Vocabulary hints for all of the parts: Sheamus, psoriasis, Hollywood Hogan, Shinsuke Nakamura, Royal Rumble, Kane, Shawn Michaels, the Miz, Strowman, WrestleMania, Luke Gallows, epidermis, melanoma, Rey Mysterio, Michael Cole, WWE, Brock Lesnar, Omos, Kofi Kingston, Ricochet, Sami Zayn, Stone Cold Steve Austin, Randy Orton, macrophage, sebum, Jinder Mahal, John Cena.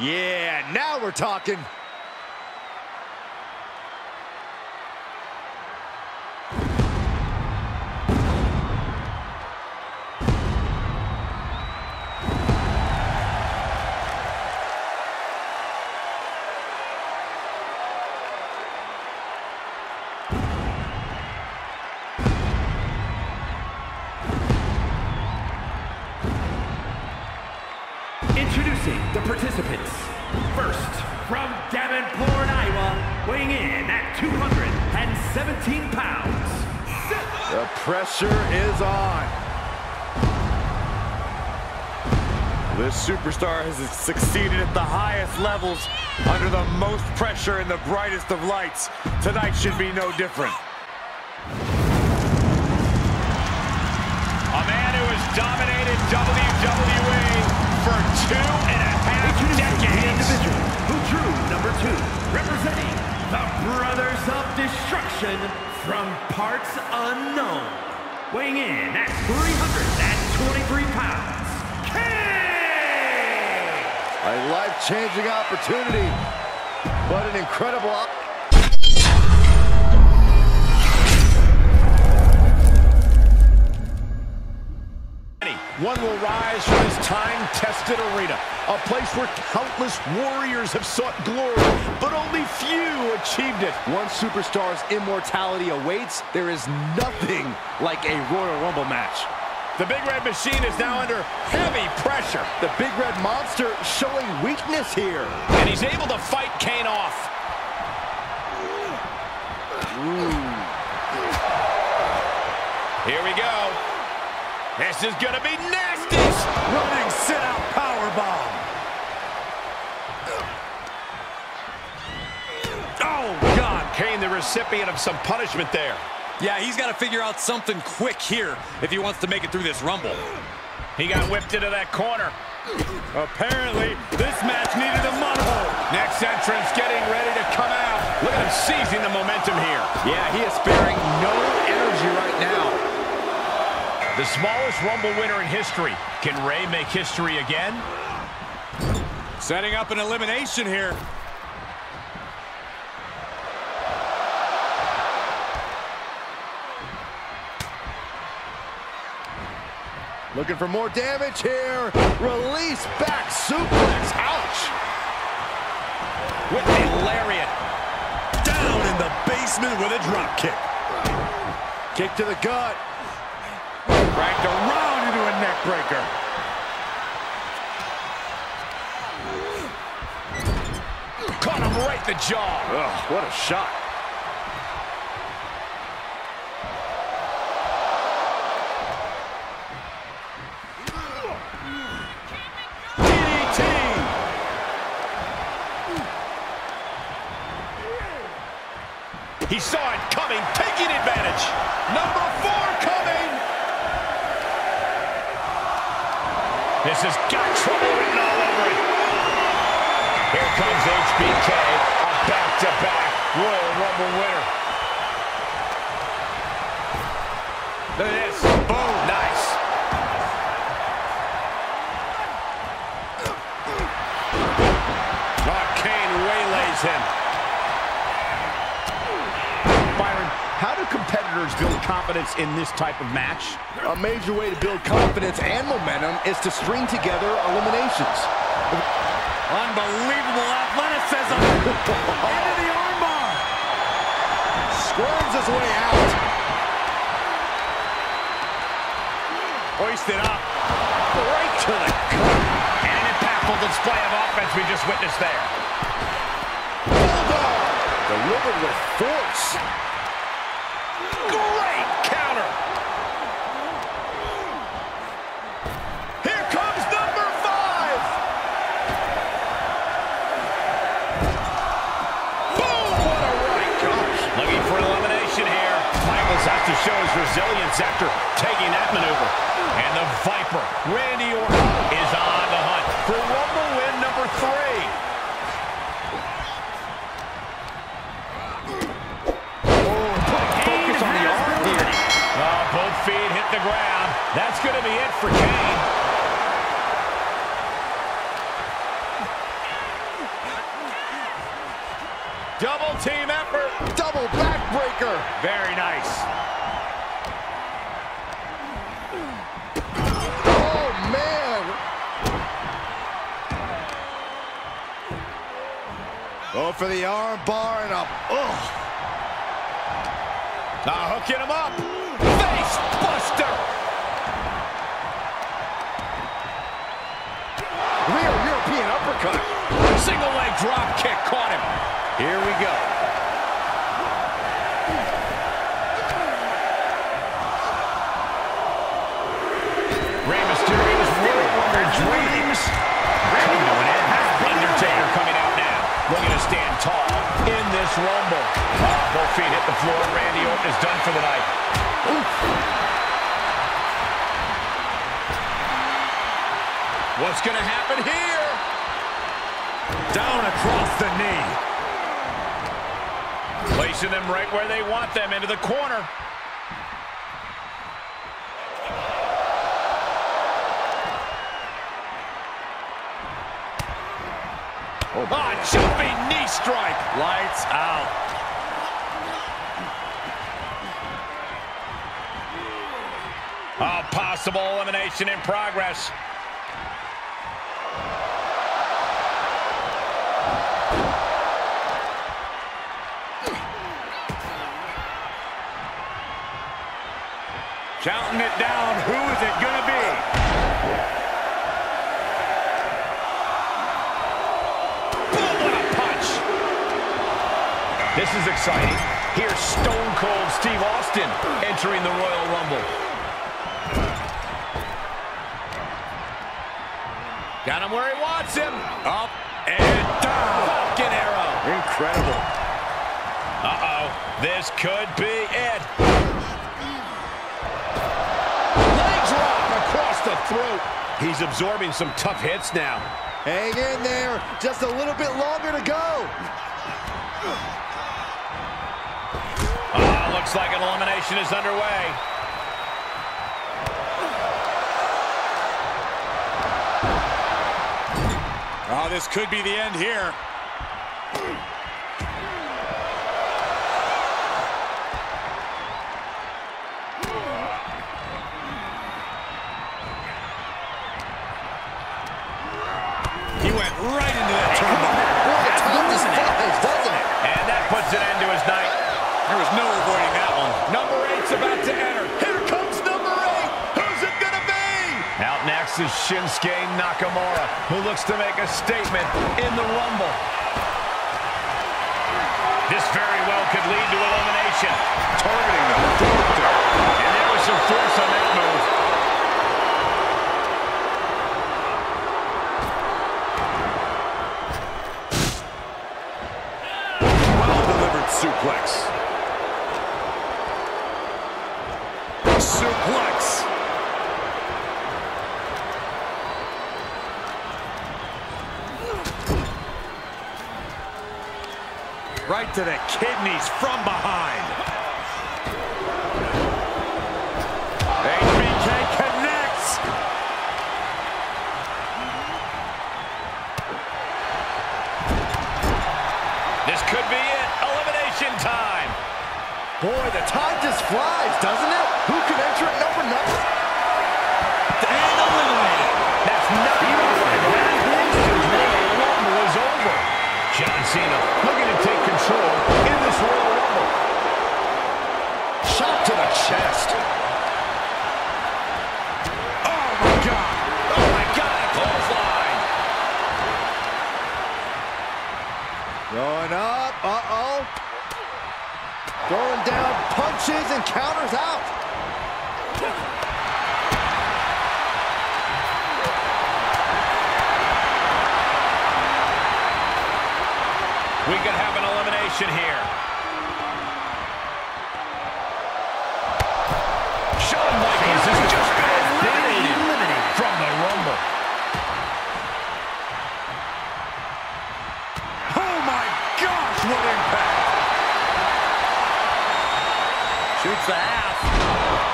Yeah, now we're talking. Introducing the participants. First, from Davenport, Iowa, weighing in at 217 pounds. The pressure is on. This superstar has succeeded at the highest levels under the most pressure in the brightest of lights. Tonight should be no different. A man who has dominated WWE for 2.5 decades. The individual who drew number 2, representing the Brothers of Destruction from parts unknown, weighing in at 323 pounds, Kane! A life-changing opportunity, but an incredible opportunity. One will rise from his time-tested arena, a place where countless warriors have sought glory, but only few achieved it. One superstar's immortality awaits. There is nothing like a Royal Rumble match. The Big Red Machine is now under heavy pressure. The Big Red Monster showing weakness here. And he's able to fight Kane off. Here we go. This is gonna be nasty! Running sit-out powerbomb. Oh, God. Kane, the recipient of some punishment there. Yeah, he's got to figure out something quick here if he wants to make it through this Rumble. He got whipped into that corner. Apparently, this match needed a mud-hole. Next entrance getting ready to come out. Look at him seizing the momentum here. Yeah, he is sparing no energy right now. The smallest Rumble winner in history. Can Ray make history again? Setting up an elimination here. Looking for more damage here. Release back suplex. Ouch! With a lariat. Down in the basement with a drop kick. Kick to the gut. Dragged around into a neck breaker. Caught him right in the jaw. Ugh, what a shot. DDT. He saw it coming, taking advantage. Number 4 coming. This has got trouble written all over it. Here comes HBK, a back-to-back Royal Rumble winner. Look at this. Boom. Nice. Oh, Kane waylays him. Byron, how do competitors build confidence in this type of match? A major way to build confidence and momentum is to string together eliminations. Unbelievable athleticism. Into the armbar. Squirms his way out. Hoisted up. Right to the gut. And an impactful display of offense we just witnessed there. Bulldog. Delivered with force. Great counter. Here comes number 5. Boom! What a right goes. Looking for an elimination here. Michaels has to show his resilience after taking that maneuver. And the Viper, Randy Orton, is on the hunt for Rumble win number 3. Both feet hit the ground. That's going to be it for Kane. Double team effort. Double backbreaker. Very nice. Oh, man. Go for the arm bar and up. Oh. Now hooking him up. Face buster. Real European uppercut. Single leg drop kick caught him. Here we go. Rey Mysterio's world of their dreams. Randy doing it. Undertaker coming out now. Looking to stand tall in this Rumble. Both feet hit the floor. Randy Orton is done for the night. Oof. What's going to happen here? Down across the knee. Placing them right where they want them, into the corner. Oh, jumping knee strike. Lights out. A possible elimination in progress. Counting it down. Who is it going to be? Boom, what a punch. This is exciting. Here's Stone Cold Steve Austin entering the Royal Rumble. Got him where he wants him. Up and down. Falcon arrow. Incredible. Uh-oh. This could be it. The throat. He's absorbing some tough hits now. Hang in there. Just a little bit longer to go. Looks like an elimination is underway. Oh, this could be the end here. Right into that tournament. Boy, the time is flies, doesn't it? And that puts an end to his night. There was no avoiding that one. Number 8's about to enter. Here comes number 8. Who's it going to be? Out next is Shinsuke Nakamura, who looks to make a statement in the Rumble. This very well could lead to elimination. Targeting the doctor. And there was some force on that move. Suplex. Suplex. Right to the kidneys from behind. HBK connects. This could be it. Time. Boy, the time just flies, doesn't it? Who can enter at number 9? And eliminated. That's not even right. The Rumble is over. John Cena looking to take control in this Royal Rumble. Shot to the chest. Oh, my God. Oh, my God. A clothesline. Going up. Uh-oh. Throwing down punches and counters out. We could have an elimination here. Shawn Michaels has just been eliminated from the Rumble. Oh my gosh, what impact! Shoots the half.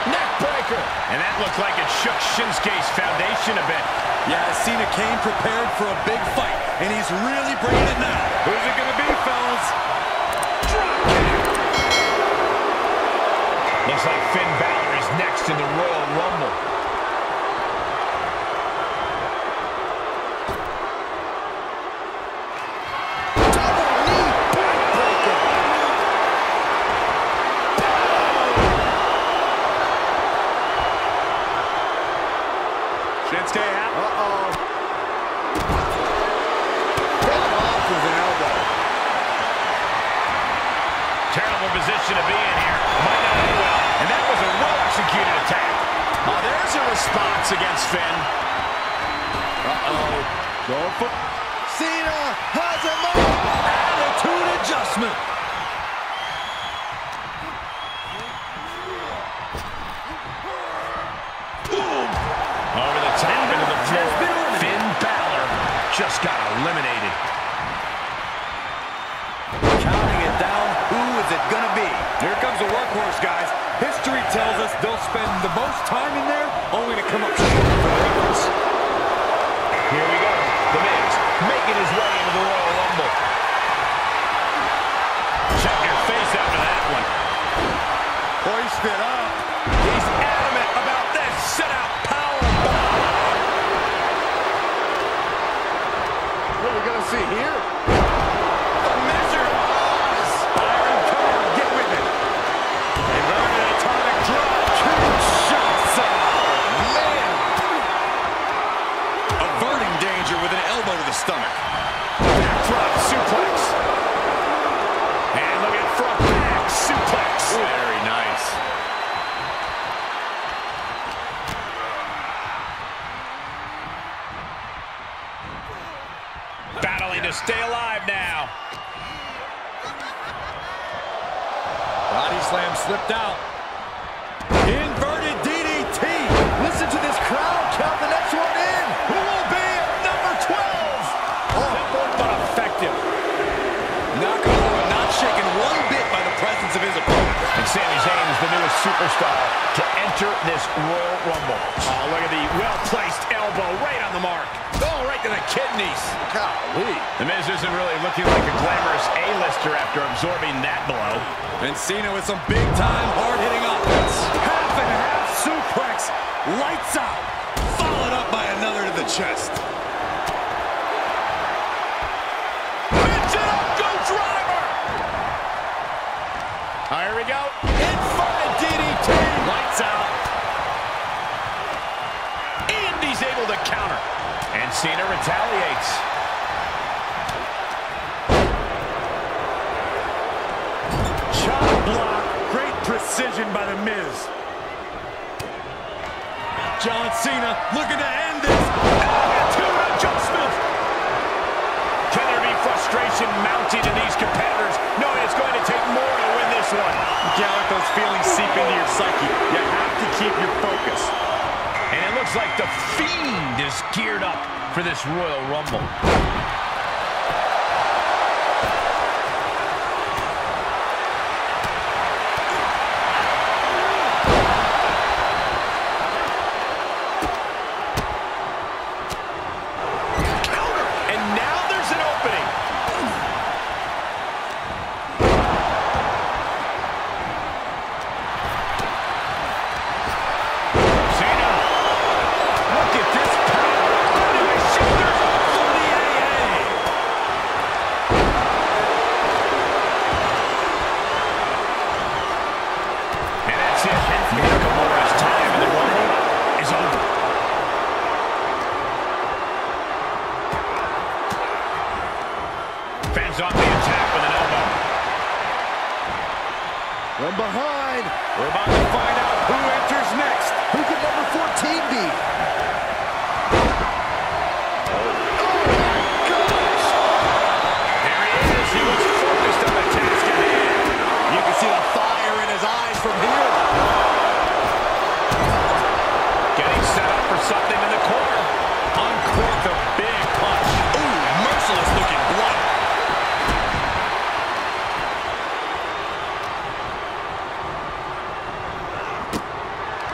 Neck breaker. And that looked like it shook Shinsuke's foundation a bit. Yeah, I've seen a Kane prepared for a big fight, and he's really bringing it now. Who's it going to be, fellas? Looks like Finn Balor is next in the Royal Rumble. Double knee backbreaker. Shinsuke out. Fell off with an elbow. Terrible position to be in here. Might not be well. And that was a well-executed attack. Oh, there's a response against Finn. Uh-oh. Going for... Cena has a moment. Attitude adjustment. Boom. Over the top into the floor. Finn Balor just got eliminated. Counting it down. Who is it going to be? Here comes the workhorse, guys. History tells us they'll spend the most time in there, only to come up short for the numbers. Here we go. The Miz making his way into the Royal Rumble. Check your face after that one. Hoist it up. He's adamant about this. Sit out power bomb. What are we going to see here? Stomach. Backdrop suplex. And look at front back suplex. Very nice. Battling to stay alive now. Body slam slipped out. Inverted DDT. Listen to this crowd. Count the next one in. Who will be number 12? Nakamura not shaken one bit by the presence of his opponent. And Sami Zayn is the newest superstar to enter this Royal Rumble. Oh, look at the well-placed elbow right on the mark. Oh, right to the kidneys. Golly. The Miz isn't really looking like a glamorous A-lister after absorbing that blow. And Cena with some big-time hard-hitting offense. Half and half suplex. Lights out. Followed up by another to the chest. Here we go. Inverted DDT. Lights out. And he's able to counter. And Cena retaliates. Chop block. Great precision by the Miz. John Cena looking to end this. Attitude adjustment. Can there be frustration mounting in these competitors? No, it's going to take more to win this one. You can't let those feelings seep into your psyche. You have to keep your focus. And it looks like The Fiend is geared up for this Royal Rumble.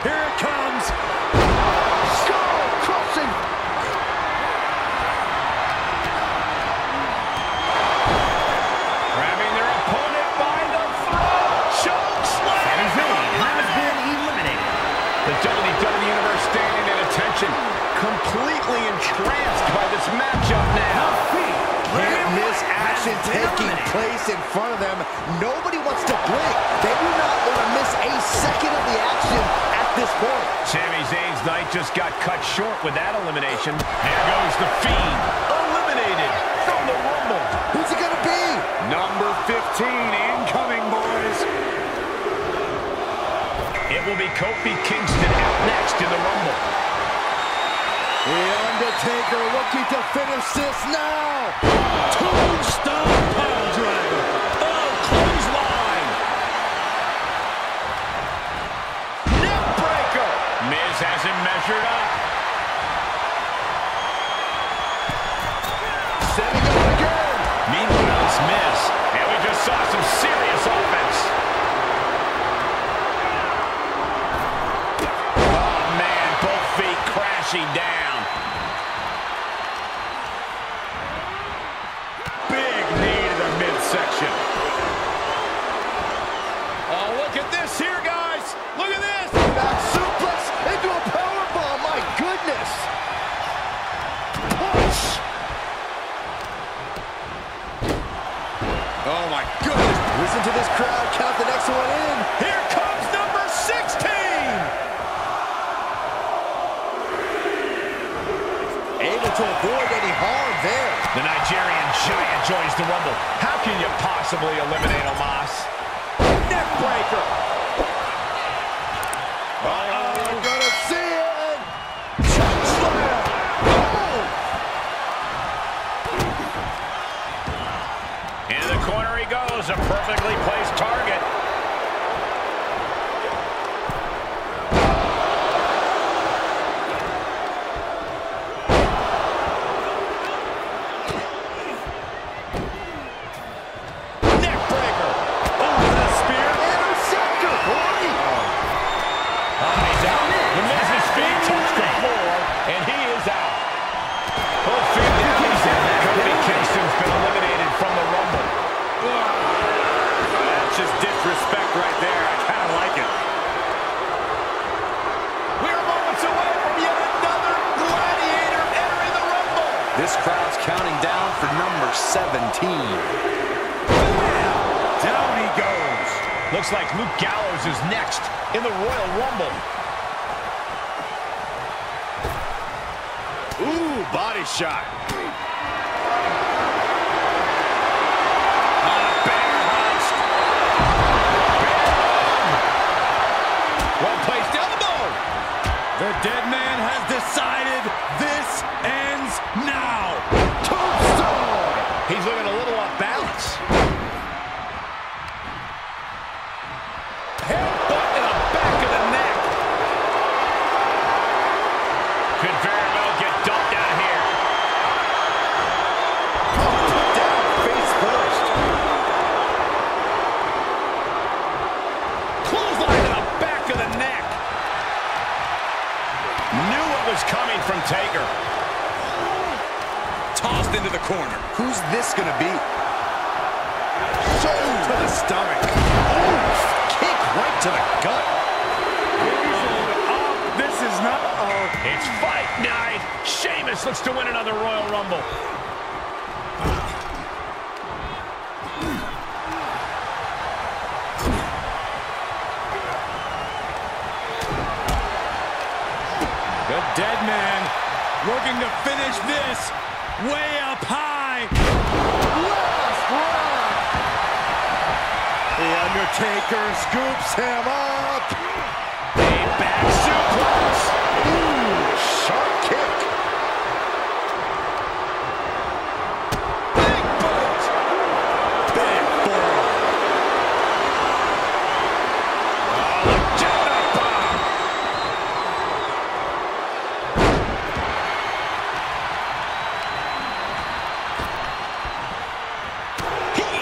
Here it comes. Score! action taking place in front of them. Nobody wants to blink. They do not want to miss a second of the action at this point. Sami Zayn's night just got cut short with that elimination. Here goes The Fiend, eliminated from the Rumble. Who's it gonna be? Number 15 incoming, boys. It will be Kofi Kingston out next in the Rumble. The Undertaker looking to finish this now. Tombstone Piledriver. Oh, clothesline. Neckbreaker. Miz has him measured up. Setting up again. Meanwhile, it's Miz, and we just saw some serious offense. Down. Big knee to the midsection. Oh, look at this here, guys. Look at this. Back suplex into a powerbomb. My goodness. Push. Oh, my goodness. Listen to this crowd. Count the next one in. Here comes number 16. Able to avoid any harm there. The Nigerian Giant joins the Rumble. How can you possibly eliminate Omos? Neckbreaker. Uh-oh, we're gonna see it. Touchdown. Oh. Into the corner he goes. A perfectly placed target. This crowd's counting down for number 17. Wow. Down he goes. Looks like Luke Gallows is next in the Royal Rumble. Ooh, body shot. On a banner heist. One place down the board. The dead man has decided this ends now. Tombstone. He's looking a little off balance. Headbutt in the back of the neck. Could very well get dumped out of here. Put down face first. Clothesline in the back of the neck. Knew it was coming from Taker. Tossed into the corner. Who's this gonna be? Shoulder to the stomach. Oof. Kick right to the gut. Oh, this is not. Oh. It's fight night. Sheamus looks to win another Royal Rumble. The dead man looking to finish this. Way up high. Last run. The Undertaker scoops him up. A back suplex. Ooh, sharp kick. Big boot. Big boot. Oh, the Jedi bomb.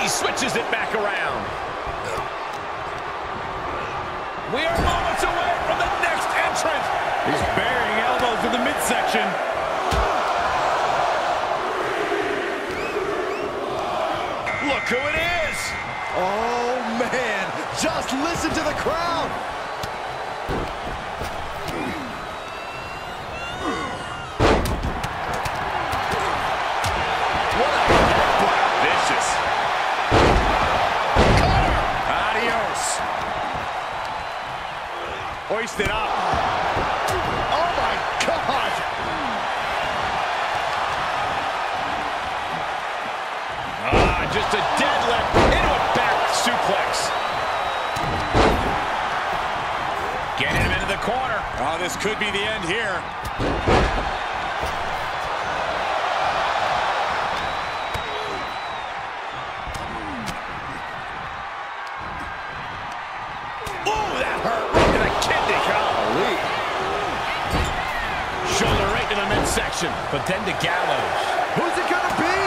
Switches it back around. We are moments away from the next entrant. He's burying elbows in the midsection. Look who it is. Oh, man. Just listen to the crowd. What a headbutt. Vicious. hoisted up. Oh my God! Ah, just a dead leg into a back suplex. Getting him into the corner. Oh, this could be the end here. Section, but then to Gallows. Who's it gonna be?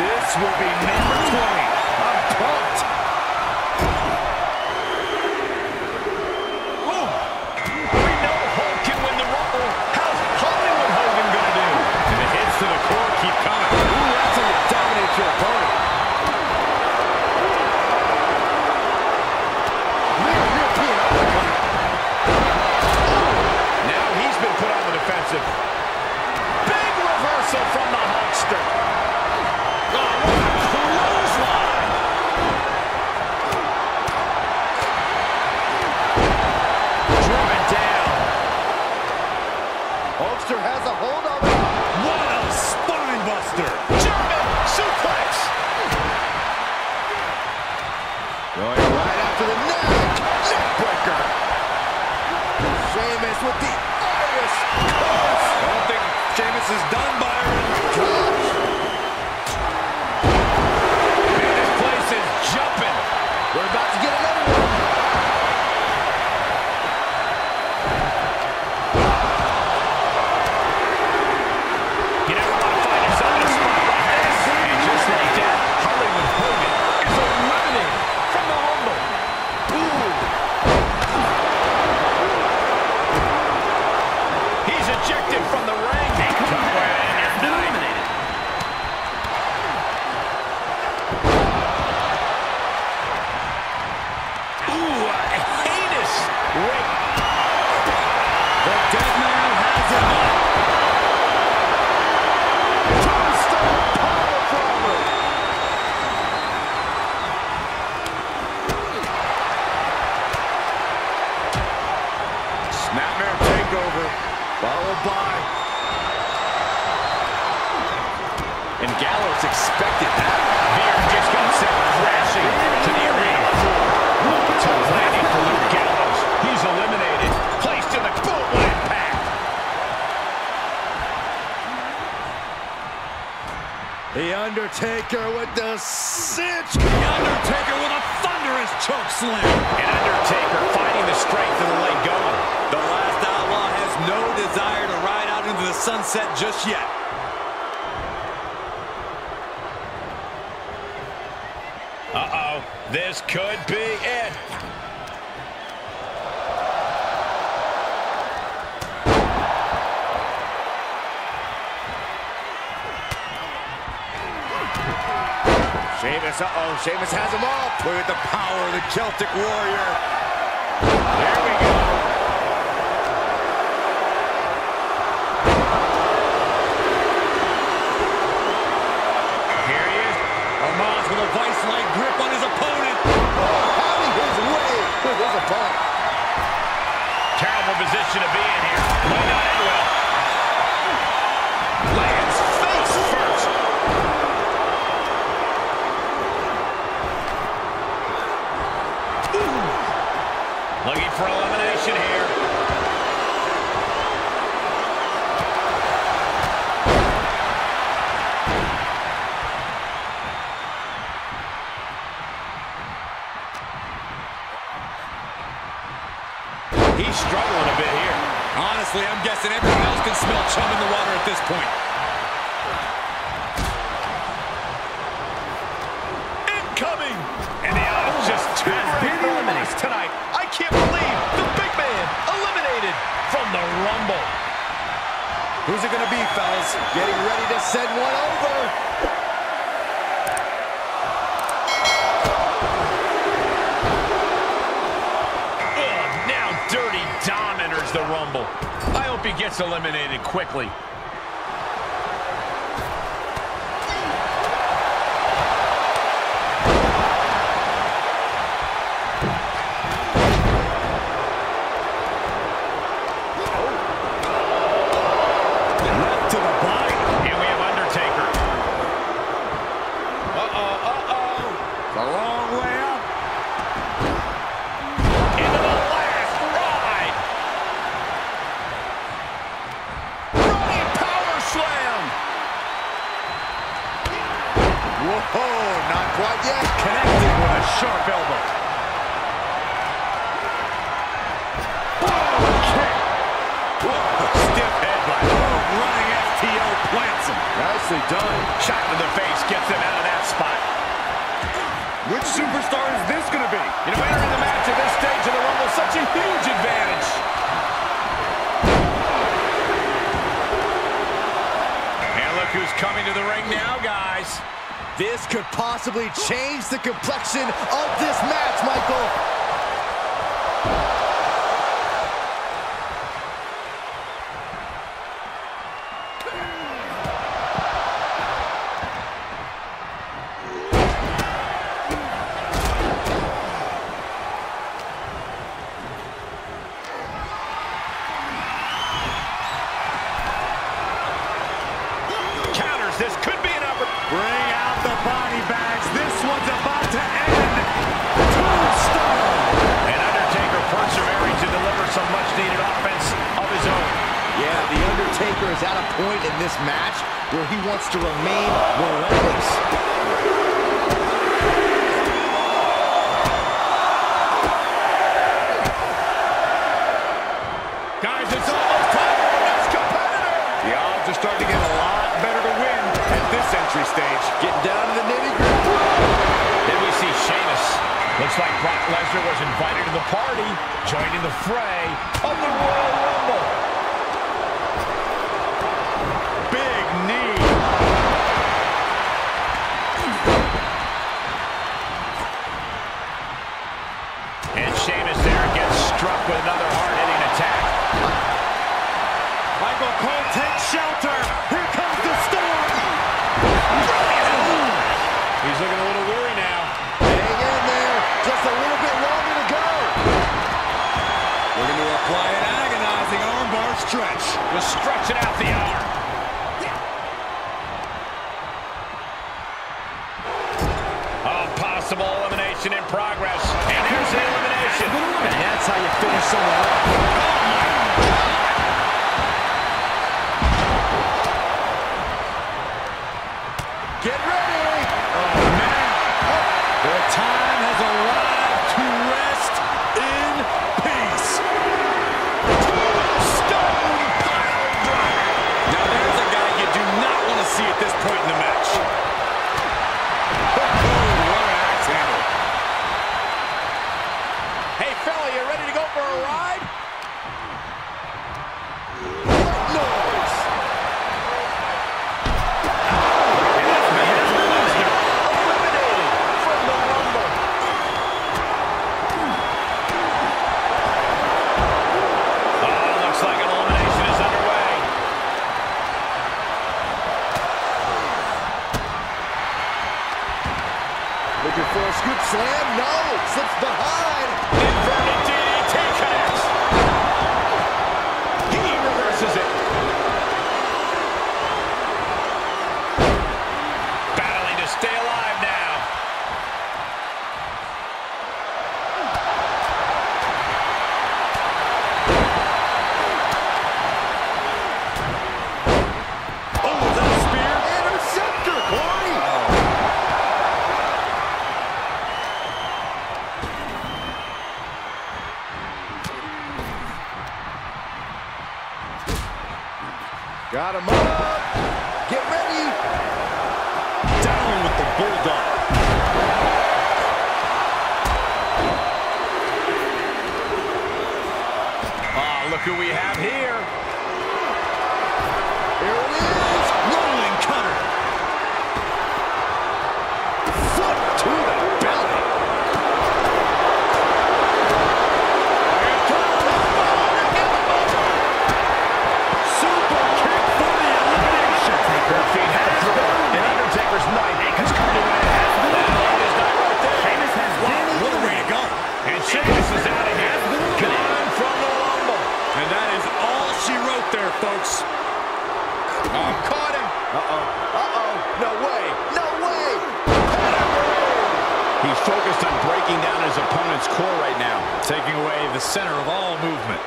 This will be number 20. I'm pumped. Ooh. We know Hulk can win the Rumble. How's Hollywood Hogan gonna do? And the hits to the core keep coming. Ooh, that's how you dominate your opponent. Real uppercut. Now he's been put on the defensive. From the Hulkster. Oh, what a clothesline! Driven down. Hulkster has a hold on him. What a spine buster! German suplex! Going right after the neck. Neckbreaker. Sheamus with the Irish curse. I don't think Sheamus is done by. Undertaker with the cinch. The Undertaker with a thunderous choke slam. And Undertaker finding the strength of the leg going. The last outlaw has no desire to ride out into the sunset just yet. Uh-oh. This could be it. Sheamus, uh-oh, Sheamus has him up. Look at the power of the Celtic Warrior. There we go. Here he is. Omos with a vice-like grip on his opponent. Oh, having his way with his opponent. Terrible position to be in here. Might not end well. Lands face first. Looking for elimination here. He's struggling a bit here. Honestly, I'm guessing everyone else can smell chum in the water at this point. Tonight, I can't believe the big man eliminated from the Rumble. Who's it gonna be, fellas? Getting ready to send one over. Ugh, now Dirty Dom enters the Rumble. I hope he gets eliminated quickly. It's a long way up. Into the last ride. Running power slam. Whoa, not quite yet. Connected with a sharp elbow. Whoa, kick. Whoa, stiff head by Boom. Running FTO plants him. Nicely done. Shot to the face gets him out of that spot. Which superstar is this going to be? You know, entering the match at this stage of the Rumble is such a huge advantage. And look who's coming to the ring now, guys. This could possibly change the complexion of this match, Michael. To remain relentless. Guys, it's almost time for the next competitor. The odds are starting to get a lot better to win at this entry stage. Getting down to the nitty-gritty. Then we see Sheamus. Looks like Brock Lesnar was invited to the party, joining the fray of the Royal Rumble. Big knee. With another hard-hitting attack. Michael Cole takes shelter. Here comes the storm. He's looking a little weary now. Hang in there. Just a little bit longer to go. We're going to apply an agonizing armbar stretch. Just stretching out the arm. A possible elimination in progress. And here's the elimination. And that's how you finish someone up. Oh my God. Get ready. Oh, man. Oh. The time has arrived to rest in peace. Stone Cold Driver. Now there's a guy you do not want to see at this point in the match. Got him up. Get ready. Down with the bulldog. Oh, look who we have here. Here it is. Rolling cutter. Foot to the belly. Here comes the Super Kick for the He's focused on breaking down his opponent's core right now, taking away the center of all movement.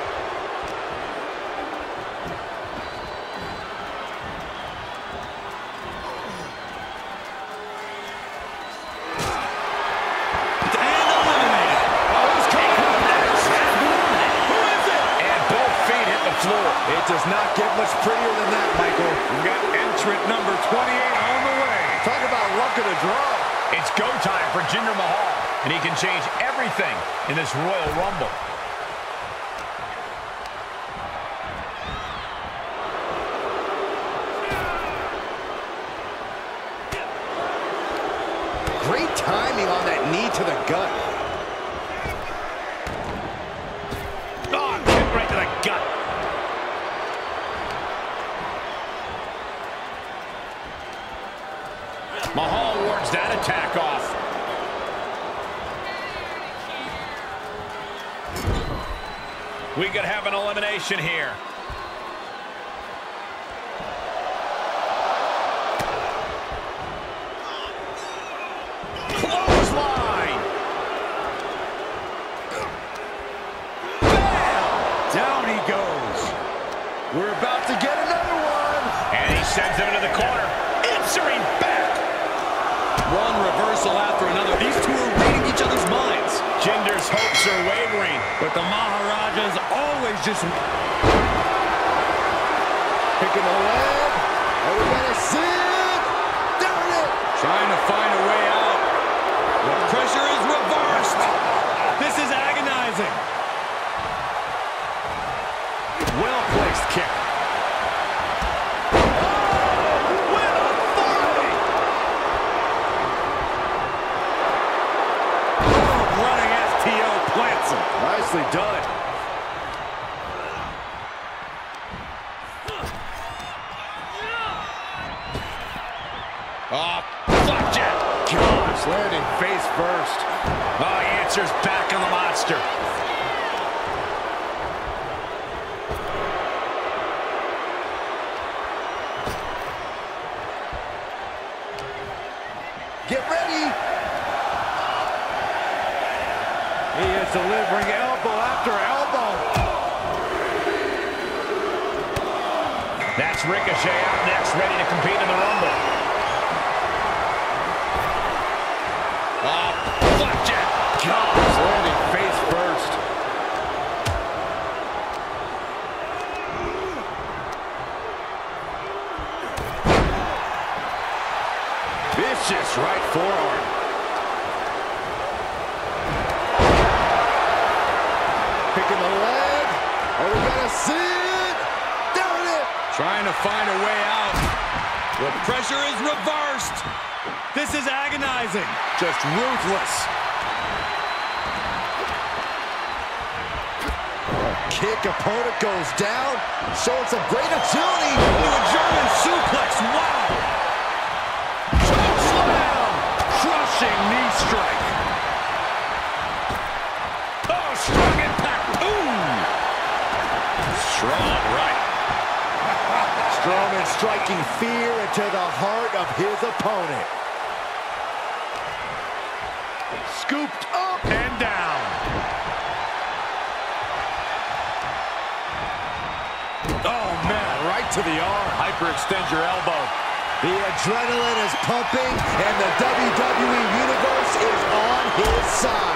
Does not get much prettier than that, Michael. We've got entrant number 28 on the way. Talk about luck of the draw. It's go time for Jinder Mahal, and he can change everything in this Royal Rumble. Great timing on that knee to the gut. Oh, kick right to the gut. Mahal wards that attack off. We could have an elimination here. Close line. Bam! Down he goes. We're about to get another one. And he sends him into the corner. Answering back. One reversal after another. These two are reading each other's minds. Jinder's hopes are wavering, but the Maharaja's always just... Picking a leg. Are we going to see it? There it is. Trying to find a way out. The pressure is reversed. This is agonizing. Well-placed kick. Nicely done. Oh, flapjack. Gosh, landing face first. Oh, he answers back on the monster. Get ready. He is delivering out. After elbow. That's Ricochet out next, ready to compete in the Rumble. Flapjack. God, landing face first. Vicious right forearm. Picking the leg. Are we going to see it? There it is. Trying to find a way out. The pressure is reversed. This is agonizing. Just ruthless. Kick, opponent goes down. Showing some great agility. Into a German suplex. Wow. Choke slam. Crushing knee strike. Oh, strong impact. Strong right. Strowman striking fear into the heart of his opponent. Scooped up and down. Oh, man, right to the arm. Hyperextend your elbow. The adrenaline is pumping, and the WWE Universe is on his side.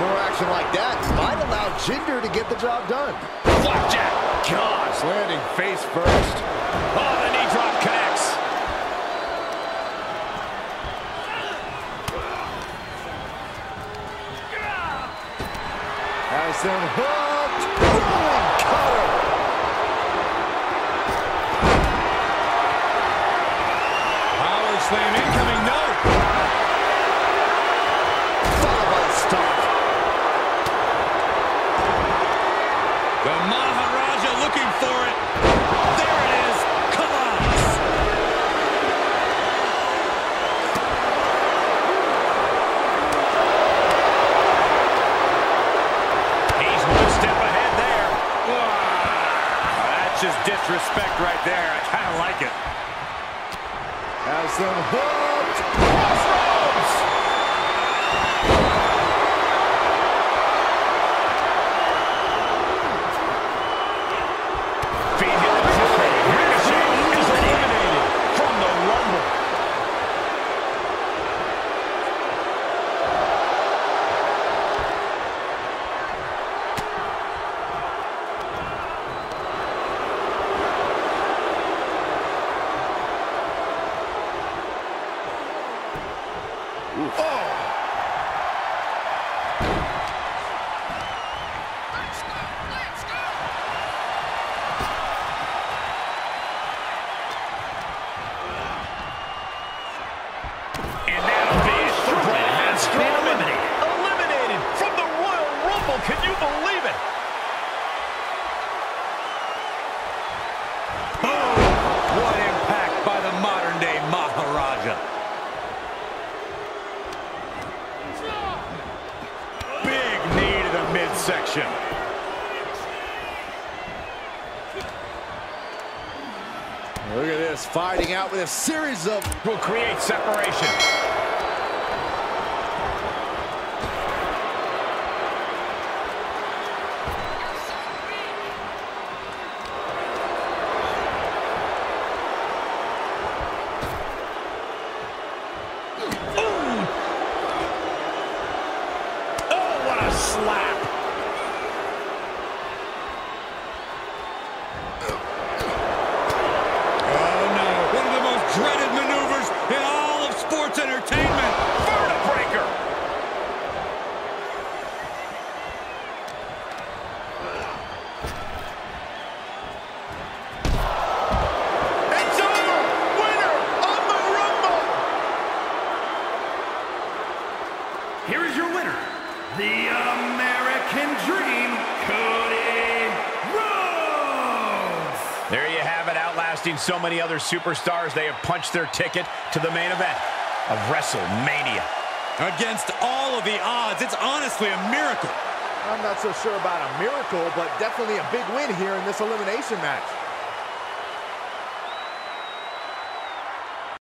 More action like that might allow Jinder to get the job done. Flapjack. Gosh, landing face first. Oh, the knee drop connects. Has him hooked. Rolling cutter. Power slam incoming. No. Thought about a stop. The Maharaja looking for it. There it is. Colossus. He's one step ahead there. Wow. That's just disrespect right there. I kind of like it. Has them hooked. Crossroads. Feet hit the top. Ricochet is eliminated from the Rumble. Midsection. Look at this, fighting out with a series of... will create separation. Oh, what a slap! So many other superstars, they have punched their ticket to the main event of WrestleMania. Against all of the odds, it's honestly a miracle. I'm not so sure about a miracle, but definitely a big win here in this elimination match.